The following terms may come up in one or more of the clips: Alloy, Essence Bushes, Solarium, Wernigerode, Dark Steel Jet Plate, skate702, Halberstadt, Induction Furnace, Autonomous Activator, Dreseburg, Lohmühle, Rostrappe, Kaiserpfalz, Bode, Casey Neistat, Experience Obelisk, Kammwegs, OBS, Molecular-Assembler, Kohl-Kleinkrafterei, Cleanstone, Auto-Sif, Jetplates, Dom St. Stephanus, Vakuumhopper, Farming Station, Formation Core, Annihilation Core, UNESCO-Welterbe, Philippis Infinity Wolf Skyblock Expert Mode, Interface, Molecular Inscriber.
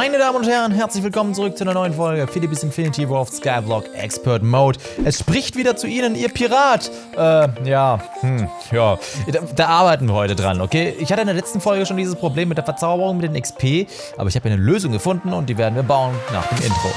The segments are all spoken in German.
Meine Damen und Herren, herzlich willkommen zurück zu einer neuen Folge Philippis Infinity Wolf Skyblock Expert Mode. Es spricht wieder zu Ihnen, Ihr Pirat. Da arbeiten wir heute dran, okay? Ich hatte in der letzten Folge schon dieses Problem mit der Verzauberung, mit den XP, aber ich habe eine Lösung gefunden und die werden wir bauen nach dem Intro.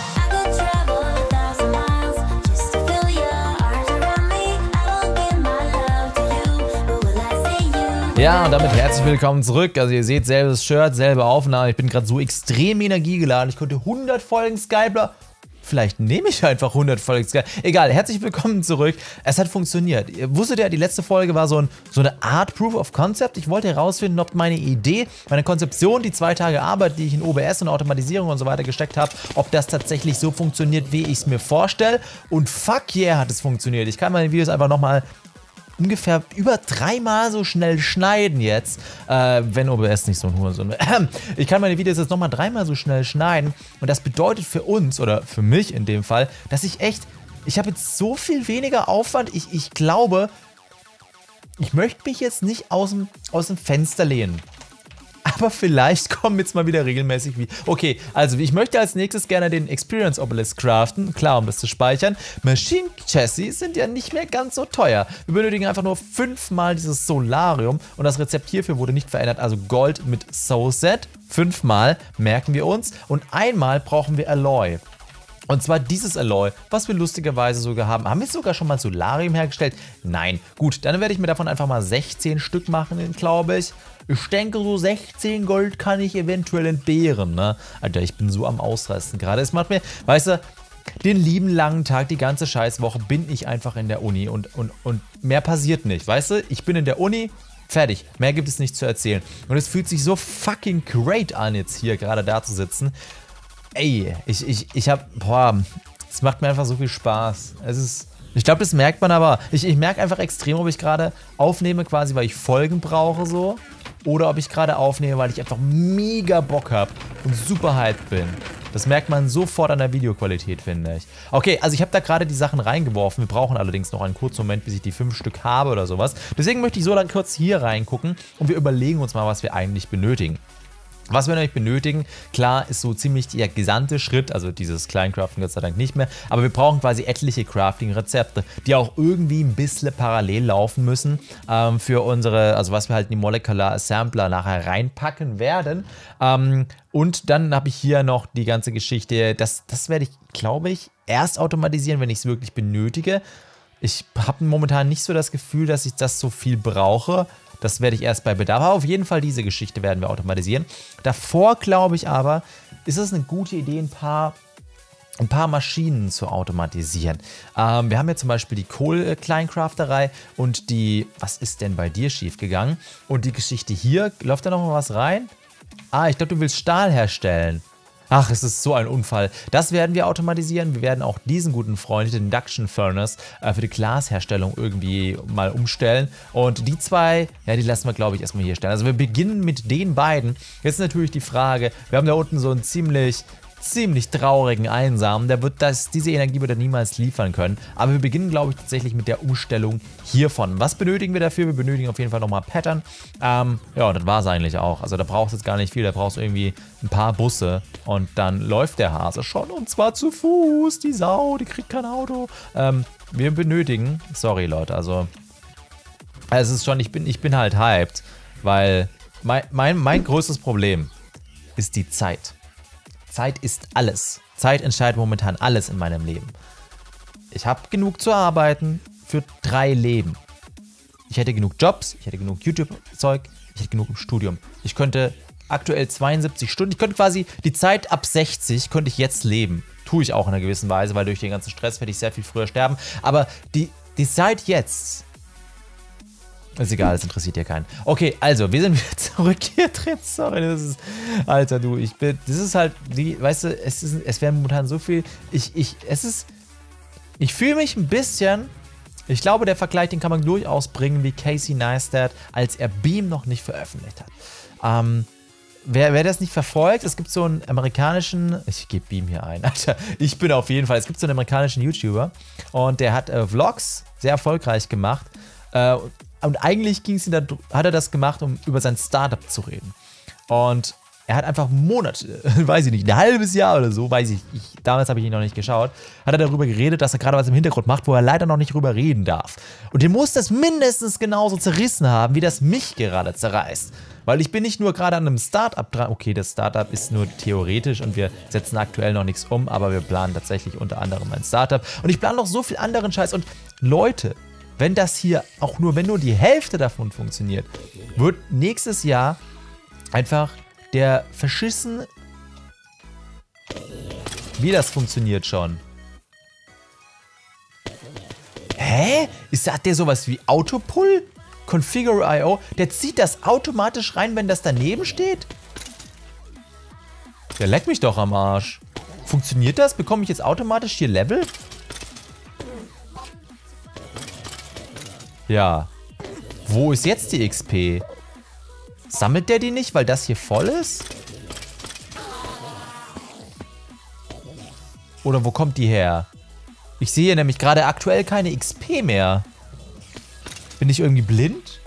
Ja, und damit herzlich willkommen zurück. Also ihr seht, selbes Shirt, selbe Aufnahme. Ich bin gerade so extrem energiegeladen. Ich konnte 100 Folgen Skyblock... Vielleicht nehme ich einfach 100 Folgen Skyblock. Egal, herzlich willkommen zurück. Es hat funktioniert. Ihr wusstet ja, die letzte Folge war so eine Art Proof of Concept. Ich wollte herausfinden, ob meine Idee, meine Konzeption, die 2 Tage Arbeit, die ich in OBS und Automatisierung und so weiter gesteckt habe, ob das tatsächlich so funktioniert, wie ich es mir vorstelle. Und fuck yeah, hat es funktioniert. Ich kann meine Videos einfach nochmal... ungefähr über 3-mal so schnell schneiden jetzt, wenn OBS nicht so ein Hurensohn wäre. Ich kann meine Videos jetzt nochmal 3-mal so schnell schneiden und das bedeutet für uns, oder für mich in dem Fall, dass ich echt, ich habe jetzt so viel weniger Aufwand, ich glaube, ich möchte mich jetzt nicht aus dem Fenster lehnen. Aber vielleicht kommen jetzt mal wieder regelmäßig wie. Okay, also ich möchte als nächstes gerne den Experience Obelisk craften. Klar, um das zu speichern. Machine Chassis sind ja nicht mehr ganz so teuer. Wir benötigen einfach nur 5-mal dieses Solarium. Und das Rezept hierfür wurde nicht verändert. Also Gold mit So-Set. 5-mal merken wir uns. Und 1-mal brauchen wir Alloy. Und zwar dieses Alloy, was wir lustigerweise sogar haben. Haben wir sogar schon mal Solarium hergestellt? Nein. Gut, dann werde ich mir davon einfach mal 16 Stück machen, glaube ich. Ich denke, so 16 Gold kann ich eventuell entbehren, ne? Alter, ich bin so am Ausreißen gerade. Es macht mir, weißt du, den lieben langen Tag, die ganze Scheißwoche bin ich einfach in der Uni und mehr passiert nicht, weißt du? Ich bin in der Uni, fertig. Mehr gibt es nicht zu erzählen. Und es fühlt sich so fucking great an, jetzt hier gerade da zu sitzen. Ey, ich hab, boah, es macht mir einfach so viel Spaß. Es ist... Ich glaube, das merkt man aber. Ich merke einfach extrem, ob ich gerade aufnehme quasi, weil ich Folgen brauche so. Oder ob ich gerade aufnehme, weil ich einfach mega Bock habe und super hyped bin. Das merkt man sofort an der Videoqualität, finde ich. Okay, also ich habe da gerade die Sachen reingeworfen. Wir brauchen allerdings noch einen kurzen Moment, bis ich die 5 Stück habe oder sowas. Deswegen möchte ich so lange kurz hier reingucken und wir überlegen uns mal, was wir eigentlich benötigen. Was wir nämlich benötigen, klar, ist so ziemlich der gesamte Schritt, also dieses Kleincraften Gott sei Dank nicht mehr, aber wir brauchen quasi etliche Crafting-Rezepte, die auch irgendwie ein bisschen parallel laufen müssen für unsere, also was wir halt in die Molecular-Assembler nachher reinpacken werden. Und dann habe ich hier noch die ganze Geschichte, das werde ich, glaube ich, erst automatisieren, wenn ich es wirklich benötige. Ich habe momentan nicht so das Gefühl, dass ich das so viel brauche. Das werde ich erst bei Bedarf. Aber auf jeden Fall diese Geschichte werden wir automatisieren. Davor glaube ich aber, ist es eine gute Idee, ein paar Maschinen zu automatisieren. Wir haben ja zum Beispiel die Kohl-Kleinkrafterei und die... Was ist denn bei dir schiefgegangen? Und die Geschichte hier, läuft da nochmal was rein? Ah, ich glaube, du willst Stahl herstellen. Ach, es ist so ein Unfall. Das werden wir automatisieren. Wir werden auch diesen guten Freund, den Induction Furnace, für die Glasherstellung irgendwie mal umstellen. Und die 2, ja, die lassen wir, glaube ich, erstmal hier stellen. Also wir beginnen mit den beiden. Jetzt ist natürlich die Frage, wir haben da unten so einen ziemlich traurigen Einsamen. Der wird diese Energie wird er niemals liefern können. Aber wir beginnen, glaube ich, tatsächlich mit der Umstellung hiervon. Was benötigen wir dafür? Wir benötigen auf jeden Fall nochmal Pattern. Ja, und das war es eigentlich auch. Also da brauchst du jetzt gar nicht viel. Da brauchst du irgendwie ein paar Busse und dann läuft der Hase schon. Und zwar zu Fuß. Die Sau, die kriegt kein Auto. Wir benötigen... Sorry, Leute. Also es ist schon... Ich bin halt hyped, weil mein größtes Problem ist die Zeit. Zeit ist alles. Zeit entscheidet momentan alles in meinem Leben. Ich habe genug zu arbeiten für 3 Leben. Ich hätte genug Jobs, ich hätte genug YouTube-Zeug, ich hätte genug im Studium. Ich könnte aktuell 72 Stunden, ich könnte quasi die Zeit ab 60 könnte ich jetzt leben. Tue ich auch in einer gewissen Weise, weil durch den ganzen Stress werde ich sehr viel früher sterben. Aber die Zeit jetzt... Ist egal, das interessiert ja keinen. Okay, also, wir sind wieder zurück hier drin. Sorry, das ist... Alter, du, ich bin... Das ist halt... Weißt du, es werden momentan so viel... Ich fühle mich ein bisschen... Ich glaube, der Vergleich, den kann man durchaus bringen, wie Casey Neistat, als er Beam noch nicht veröffentlicht hat. Wer das nicht verfolgt, es gibt so einen amerikanischen... Ich gebe Beam hier ein, Alter. Ich bin auf jeden Fall... Es gibt so einen amerikanischen YouTuber und der hat Vlogs sehr erfolgreich gemacht. Und eigentlich hat er das gemacht, um über sein Startup zu reden. Und Er hat einfach Monate, weiß ich nicht, ein halbes Jahr oder so, weiß ich, damals habe ich ihn noch nicht geschaut, hat er darüber geredet, dass er gerade was im Hintergrund macht, wo er leider noch nicht drüber reden darf. Und den muss das mindestens genauso zerrissen haben, wie das mich gerade zerreißt. Weil ich bin nicht nur gerade an einem Startup dran, okay, das Startup ist nur theoretisch und wir setzen aktuell noch nichts um, aber wir planen tatsächlich unter anderem ein Startup. Und ich plane noch so viel anderen Scheiß. Und Leute, wenn das hier auch nur, wenn nur die Hälfte davon funktioniert, wird nächstes Jahr einfach der verschissen... Wie das funktioniert schon. Hä? Hat der sowas wie Autopull? Configure.io, der zieht das automatisch rein, wenn das daneben steht? Der leckt mich doch am Arsch. Funktioniert das? Bekomme ich jetzt automatisch hier Level? Ja. Wo ist jetzt die XP? Sammelt der die nicht, weil das hier voll ist? Oder wo kommt die her? Ich sehe hier nämlich gerade aktuell keine XP mehr. Bin ich irgendwie blind?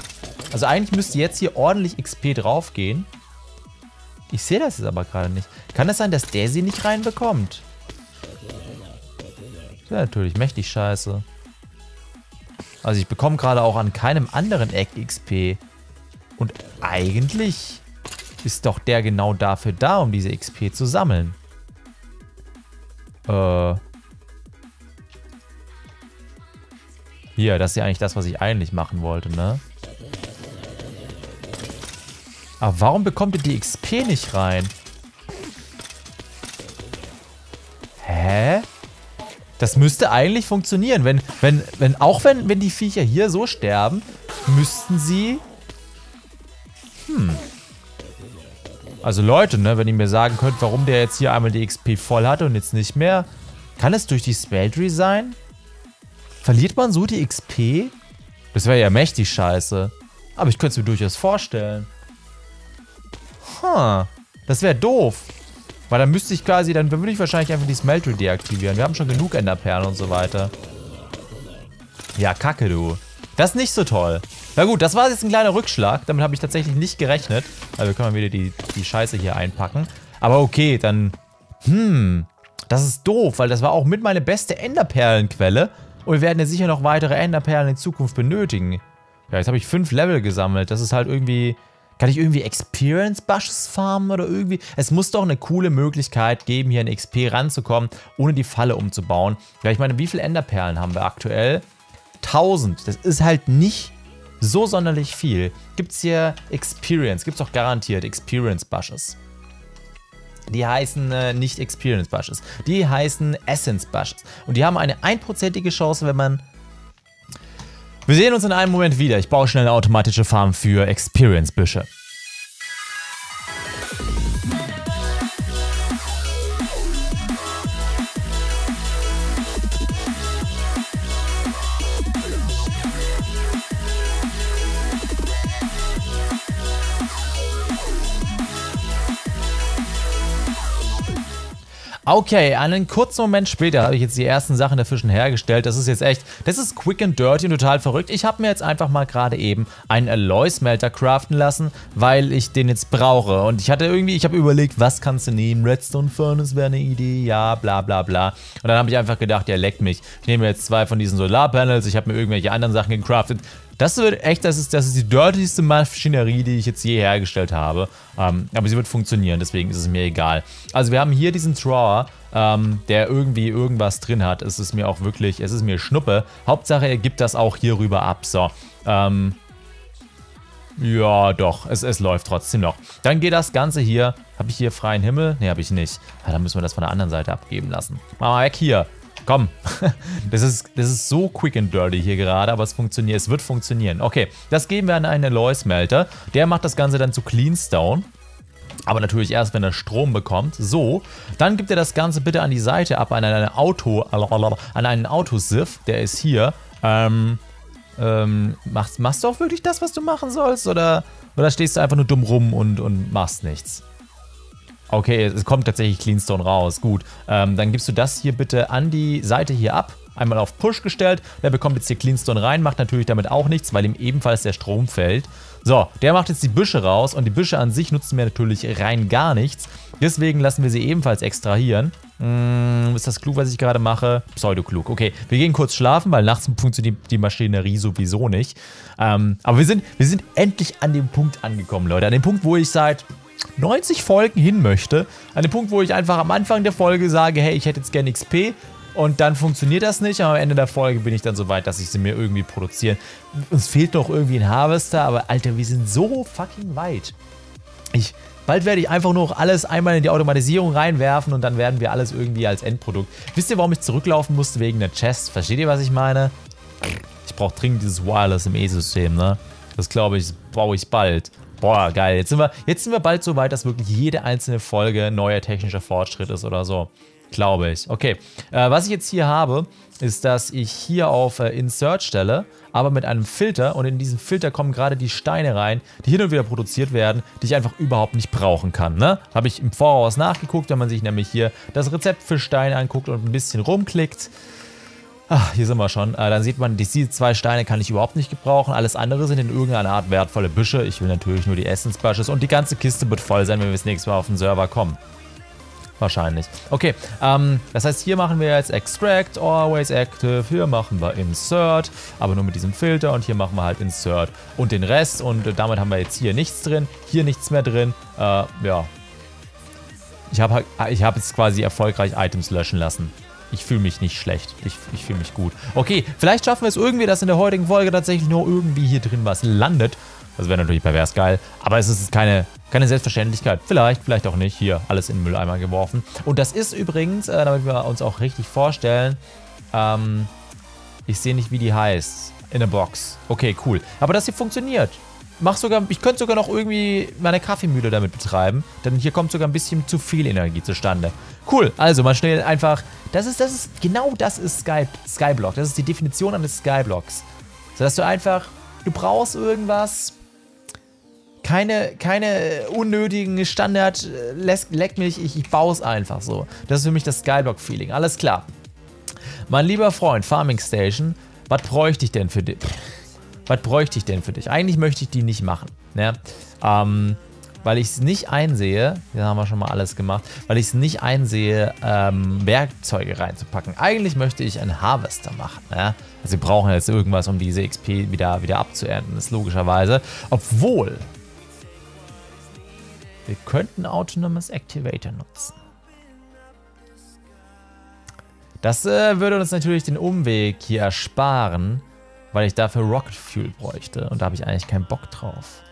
Also eigentlich müsste jetzt hier ordentlich XP draufgehen. Ich sehe das jetzt aber gerade nicht. Kann es sein, dass der sie nicht reinbekommt? Ja, natürlich. Mächtig scheiße. Also ich bekomme gerade auch an keinem anderen Eck XP. Und eigentlich ist doch der genau dafür da, um diese XP zu sammeln. Hier, das ist ja eigentlich das, was ich eigentlich machen wollte, ne? Aber warum bekommt ihr die XP nicht rein? Hä? Das müsste eigentlich funktionieren. Auch wenn die Viecher hier so sterben, müssten sie... Also Leute, ne, wenn ihr mir sagen könnt, warum der jetzt hier einmal die XP voll hatte und jetzt nicht mehr, kann es durch die Spelltree sein? Verliert man so die XP? Das wäre ja mächtig scheiße. Aber ich könnte es mir durchaus vorstellen. Das wäre doof. Weil dann müsste ich quasi, dann würde ich wahrscheinlich einfach die Smelter deaktivieren. Wir haben schon genug Enderperlen und so weiter. Ja, kacke du. Das ist nicht so toll. Na gut, das war jetzt ein kleiner Rückschlag. Damit habe ich tatsächlich nicht gerechnet. Also wir können wieder die Scheiße hier einpacken. Aber okay, dann... Das ist doof, weil das war auch mit meine beste Enderperlenquelle. Und wir werden ja sicher noch weitere Enderperlen in Zukunft benötigen. Ja, jetzt habe ich 5 Level gesammelt. Das ist halt irgendwie... Kann ich irgendwie Experience Bushes farmen oder irgendwie? Es muss doch eine coole Möglichkeit geben, hier an XP ranzukommen, ohne die Falle umzubauen. Ja, ich meine, wie viele Enderperlen haben wir aktuell? 1000. Das ist halt nicht so sonderlich viel. Gibt's hier Experience? Gibt's doch garantiert Experience Bushes. Die heißen nicht Experience Bushes. Die heißen Essence Bushes. Und die haben eine 1%ige Chance, wenn man... Wir sehen uns in einem Moment wieder. Ich baue schnell eine automatische Farm für Experience Büsche. Okay, einen kurzen Moment später habe ich jetzt die ersten Sachen dazwischen hergestellt. Das ist jetzt echt, das ist quick and dirty und total verrückt. Ich habe mir jetzt einfach mal gerade eben einen Aloysmelter craften lassen, weil ich den jetzt brauche. Und ich hatte irgendwie, ich habe überlegt, was kannst du nehmen? Redstone Furnace wäre eine Idee, ja, bla bla bla. Und dann habe ich einfach gedacht, ja, leck mich. Ich nehme jetzt 2 von diesen Solarpanels, ich habe mir irgendwelche anderen Sachen gecraftet. Das wird echt, das ist die dirtyste Maschinerie, die ich jetzt je hergestellt habe. Aber sie wird funktionieren, deswegen ist es mir egal. Also wir haben hier diesen Drawer, der irgendwie irgendwas drin hat. Es ist mir auch wirklich, es ist mir Schnuppe. Hauptsache, er gibt das auch hier rüber ab. So, ja, doch, es läuft trotzdem noch. Dann geht das Ganze hier. Habe ich hier freien Himmel? Ne, habe ich nicht. Ja, dann müssen wir das von der anderen Seite abgeben lassen. Mach mal weg hier. Komm, das ist so quick and dirty hier gerade, aber es funktioniert, es wird funktionieren. Okay, das geben wir an einen Aloysmelter. Der macht das Ganze dann zu Cleanstone. Aber natürlich erst, wenn er Strom bekommt. So, dann gibt er das Ganze bitte an die Seite ab, an einen Auto-Sif. Der ist hier. Machst du auch wirklich das, was du machen sollst? Oder stehst du einfach nur dumm rum und machst nichts? Okay, es kommt tatsächlich Cleanstone raus, gut. Dann gibst du das hier bitte an die Seite hier ab. einmal auf Push gestellt. Der bekommt jetzt hier Cleanstone rein, macht natürlich damit auch nichts, weil ihm ebenfalls der Strom fällt. So, der macht jetzt die Büsche raus und die Büsche an sich nutzen wir natürlich rein gar nichts. Deswegen lassen wir sie ebenfalls extrahieren. Ist das klug, was ich gerade mache? Pseudo-klug. Okay, wir gehen kurz schlafen, weil nachts funktioniert die Maschinerie sowieso nicht. Aber wir sind endlich an dem Punkt angekommen, Leute. An dem Punkt, wo ich seit 90 Folgen hin möchte. An dem Punkt, wo ich einfach am Anfang der Folge sage, hey, ich hätte jetzt gerne XP. Und dann funktioniert das nicht, aber am Ende der Folge bin ich dann so weit, dass ich sie mir irgendwie produzieren. Uns fehlt noch irgendwie ein Harvester, aber Alter, wir sind so fucking weit. Bald werde ich einfach nur alles einmal in die Automatisierung reinwerfen und dann werden wir alles irgendwie als Endprodukt. Wisst ihr, warum ich zurücklaufen musste? Wegen der Chest. Versteht ihr, was ich meine? Ich brauche dringend dieses Wireless im E-System, ne? Das glaube ich, brauche ich bald. Boah, geil. Jetzt sind wir bald so weit, dass wirklich jede einzelne Folge neuer technischer Fortschritt ist oder so. Glaube ich. Okay. Was ich jetzt hier habe, ist, dass ich hier auf Insert stelle, aber mit einem Filter, und in diesen Filter kommen gerade die Steine rein, die hin und wieder produziert werden, die ich einfach überhaupt nicht brauchen kann, ne? Habe ich im Voraus nachgeguckt, wenn man sich nämlich hier das Rezept für Steine anguckt und ein bisschen rumklickt. Ach, hier sind wir schon. Dann sieht man, diese zwei Steine kann ich überhaupt nicht gebrauchen. Alles andere sind in irgendeiner Art wertvolle Büsche. Ich will natürlich nur die Essence Bushes und die ganze Kiste wird voll sein, wenn wir das nächste Mal auf den Server kommen. Wahrscheinlich. Okay, das heißt, hier machen wir jetzt Extract, Always Active, hier machen wir Insert, aber nur mit diesem Filter, und hier machen wir halt Insert und den Rest, und damit haben wir jetzt hier nichts drin, hier nichts mehr drin, ja. Ich hab jetzt quasi erfolgreich Items löschen lassen. Ich fühle mich nicht schlecht. Ich fühle mich gut. Okay, vielleicht schaffen wir es irgendwie, dass in der heutigen Folge tatsächlich nur irgendwie hier drin was landet. Das wäre natürlich pervers geil, aber es ist keine Selbstverständlichkeit. Vielleicht auch nicht. Hier, alles in den Mülleimer geworfen. Und das ist übrigens, damit wir uns auch richtig vorstellen, ich sehe nicht, wie die heißt. In a Box. Okay, cool. Aber das hier funktioniert. Ich könnte sogar noch irgendwie meine Kaffeemühle damit betreiben, denn hier kommt sogar ein bisschen zu viel Energie zustande. Cool, also mal schnell einfach, genau das ist Skyblock. Das ist die Definition eines Skyblocks. Sodass du einfach, du brauchst irgendwas, keine unnötigen Standard, leck mich, ich baue es einfach so. Das ist für mich das Skyblock-Feeling, alles klar. Mein lieber Freund, Farming Station, was bräuchte ich denn für dich? Was bräuchte ich denn für dich? Eigentlich möchte ich die nicht machen, ne? Weil ich es nicht einsehe, da haben wir schon mal alles gemacht, weil ich es nicht einsehe, Werkzeuge reinzupacken. Eigentlich möchte ich einen Harvester machen, ne? Also wir brauchen jetzt irgendwas, um diese XP wieder abzuernten, ist logischerweise. Obwohl, wir könnten Autonomous Activator nutzen. Das würde uns natürlich den Umweg hier ersparen, weil ich dafür Rocket Fuel bräuchte. Und da habe ich eigentlich keinen Bock drauf.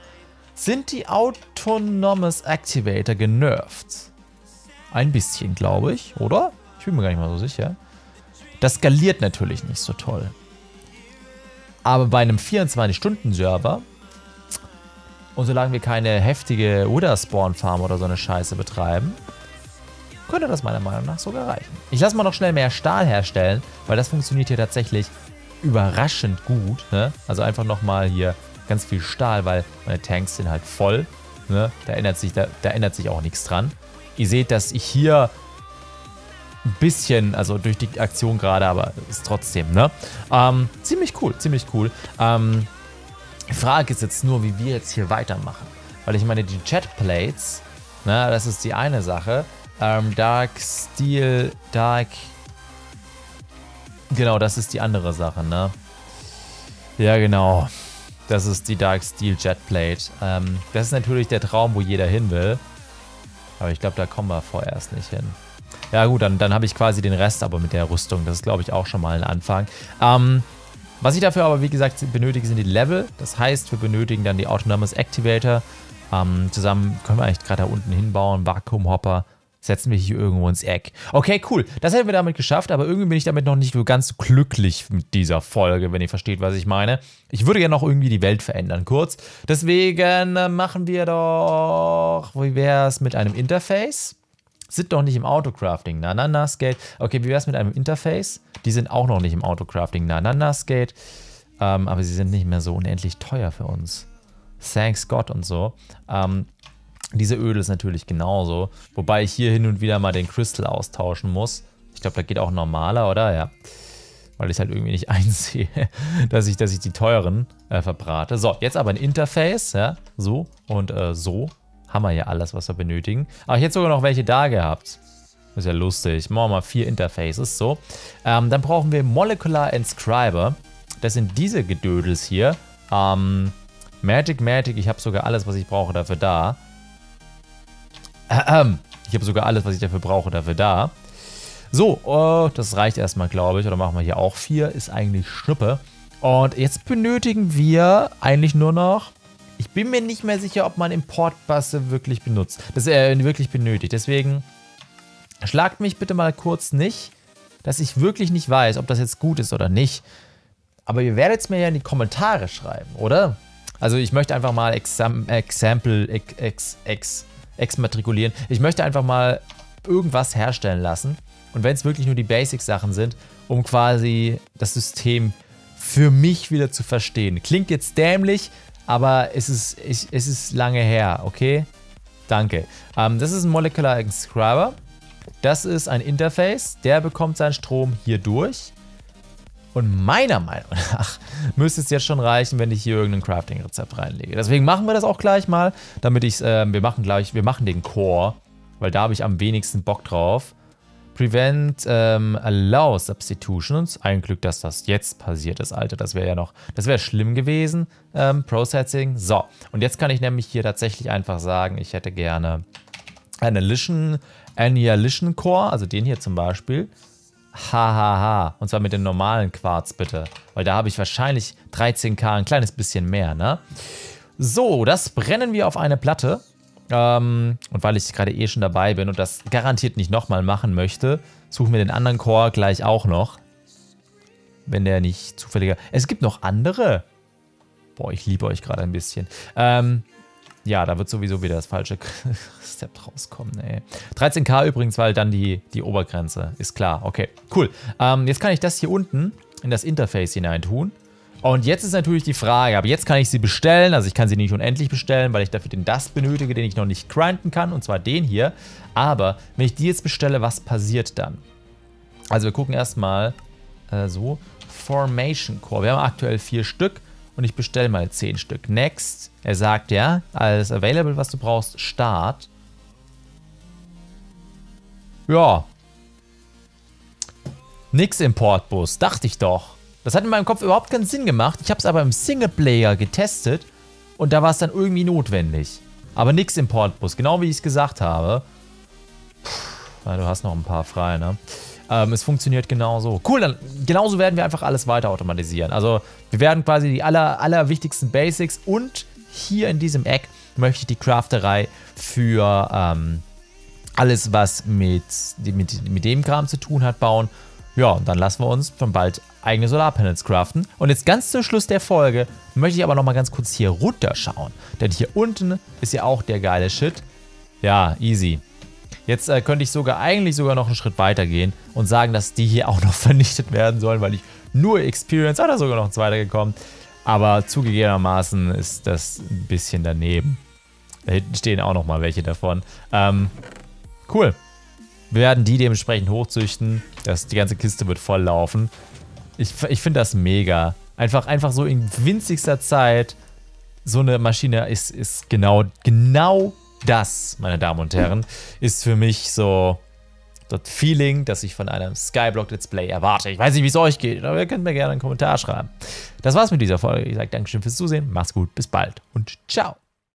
Sind die Autonomous Activator genervt? Ein bisschen, glaube ich, oder? Ich bin mir gar nicht mal so sicher. Das skaliert natürlich nicht so toll. Aber bei einem 24-Stunden-Server, und solange wir keine heftige Wither-Spawn-Farm oder so eine Scheiße betreiben, könnte das meiner Meinung nach sogar reichen. Ich lasse mal noch schnell mehr Stahl herstellen, weil das funktioniert hier tatsächlich überraschend gut, ne? Also einfach nochmal hier ganz viel Stahl, weil meine Tanks sind halt voll, ne? Da ändert sich auch nichts dran. Ihr seht, dass ich hier ein bisschen, also durch die Aktion gerade, aber ist trotzdem, ne? Ziemlich cool, ziemlich cool. Die Frage ist jetzt nur, wie wir jetzt hier weitermachen. Weil ich meine, die Jetplates, ne, das ist die eine Sache. Genau, das ist die andere Sache, ne? Ja, genau. Das ist die Dark Steel Jet Plate. Das ist natürlich der Traum, wo jeder hin will. Aber ich glaube, da kommen wir vorerst nicht hin. Ja gut, dann habe ich quasi den Rest aber mit der Rüstung. Das ist, glaube ich, auch schon mal ein Anfang. Was ich dafür aber, wie gesagt, benötige, sind die Level. Das heißt, wir benötigen dann die Autonomous Activator. Zusammen können wir eigentlich gerade da unten hinbauen. Vakuumhopper. Setzen wir hier irgendwo ins Eck. Okay, cool. Das hätten wir damit geschafft, aber irgendwie bin ich damit noch nicht so ganz glücklich mit dieser Folge, wenn ihr versteht, was ich meine. Ich würde ja noch irgendwie die Welt verändern, kurz. Deswegen machen wir doch... Wie wäre es mit einem Interface? Sind doch nicht im Autocrafting. Na, Skate. Okay, wie wäre es mit einem Interface? Die sind auch noch nicht im Autocrafting. Na, Skate. Aber sie sind nicht mehr so unendlich teuer für uns. Thanks God und so. Diese Öl ist natürlich genauso, wobei ich hier hin und wieder mal den Crystal austauschen muss. Ich glaube, da geht auch normaler, oder? Ja. weil ich halt irgendwie nicht einsehe, dass ich die teuren verbrate. So, jetzt aber ein Interface, ja, so und so haben wir hier alles, was wir benötigen. Aber ich hätte sogar noch welche da gehabt. Ist ja lustig. Machen wir mal 4 Interfaces, so. Dann brauchen wir Molecular Inscriber. Das sind diese Gedödels hier. Magic, ich habe sogar alles, was ich brauche, dafür da. Ich habe sogar alles, was ich dafür brauche, dafür da. So, das reicht erstmal, glaube ich. Oder machen wir hier auch 4. Ist eigentlich Schnuppe. Und jetzt benötigen wir eigentlich nur noch... Ich bin mir nicht mehr sicher, ob man Importbusse wirklich benutzt. Das wirklich benötigt. Deswegen schlagt mich bitte mal kurz nicht, dass ich wirklich nicht weiß, ob das jetzt gut ist oder nicht. Aber ihr werdet es mir ja in die Kommentare schreiben, oder? Also ich möchte einfach mal exmatrikulieren. Ich möchte einfach mal irgendwas herstellen lassen. Und wenn es wirklich nur die Basic-Sachen sind, um quasi das System für mich wieder zu verstehen. Klingt jetzt dämlich, aber es ist lange her, okay? Danke. Das ist ein Molecular Inscriber. Das ist ein Interface. Der bekommt seinen Strom hier durch. Und meiner Meinung nach müsste es jetzt schon reichen, wenn ich hier irgendein Crafting-Rezept reinlege. Deswegen machen wir das auch gleich mal, damit ich wir machen den Core, weil da habe ich am wenigsten Bock drauf. Prevent Allow Substitutions. Ein Glück, dass das jetzt passiert ist, Alter. Das wäre ja noch, das wäre schlimm gewesen. Processing. So. Und jetzt kann ich nämlich hier tatsächlich einfach sagen, ich hätte gerne Annihilation Core, also den hier zum Beispiel. Hahaha. Und zwar mit dem normalen Quarz, bitte. Weil da habe ich wahrscheinlich 13K, ein kleines bisschen mehr, ne? So, das brennen wir auf eine Platte. Und weil ich gerade eh schon dabei bin und das garantiert nicht nochmal machen möchte, suchen wir den anderen Core gleich auch noch. Wenn der nicht zufälliger... Es gibt noch andere. Boah, ich liebe euch gerade ein bisschen. Ja, da wird sowieso wieder das falsche Rezept rauskommen, ey. 13K übrigens, weil dann die Obergrenze. Ist klar, okay, cool. Jetzt kann ich das hier unten in das Interface hineintun. Und jetzt ist natürlich die Frage, aber jetzt kann ich sie bestellen. Also ich kann sie nicht unendlich bestellen, weil ich dafür den Dust benötige, den ich noch nicht grinden kann. Und zwar den hier. Aber wenn ich die jetzt bestelle, was passiert dann? Also wir gucken erstmal so. Formation Core. Wir haben aktuell 4 Stück. Und ich bestelle mal 10 Stück. Next. Er sagt, ja, alles available, was du brauchst. Start. Ja. Nix Importbus. Dachte ich doch. Das hat in meinem Kopf überhaupt keinen Sinn gemacht. Ich habe es aber im Singleplayer getestet. Und da war es dann irgendwie notwendig. Aber nix Importbus. Genau wie ich es gesagt habe. Puh, na, du hast noch ein paar frei, ne? Es funktioniert genauso. Cool, dann genauso werden wir einfach alles weiter automatisieren. Also wir werden quasi die allerwichtigsten Basics und hier in diesem Eck möchte ich die Crafterei für alles, was mit dem Kram zu tun hat, bauen. Ja, und dann lassen wir uns schon bald eigene Solarpanels craften. Und jetzt ganz zum Schluss der Folge möchte ich aber nochmal ganz kurz hier runterschauen. Denn hier unten ist ja auch der geile Shit. Ja, easy. Jetzt könnte ich sogar noch einen Schritt weiter gehen und sagen, dass die hier auch noch vernichtet werden sollen, weil ich nur Experience, da sogar noch ein zweiter gekommen. Aber zugegebenermaßen ist das ein bisschen daneben. Da hinten stehen auch noch mal welche davon. Cool. Wir werden die dementsprechend hochzüchten. Die ganze Kiste wird voll laufen. Ich finde das mega. Einfach so in winzigster Zeit so eine Maschine ist genau das, meine Damen und Herren, ist für mich so das Feeling, das ich von einem Skyblock-Let's Play erwarte. Ich weiß nicht, wie es euch geht, aber ihr könnt mir gerne einen Kommentar schreiben. Das war's mit dieser Folge. Ich sage Dankeschön fürs Zusehen, macht's gut, bis bald und ciao.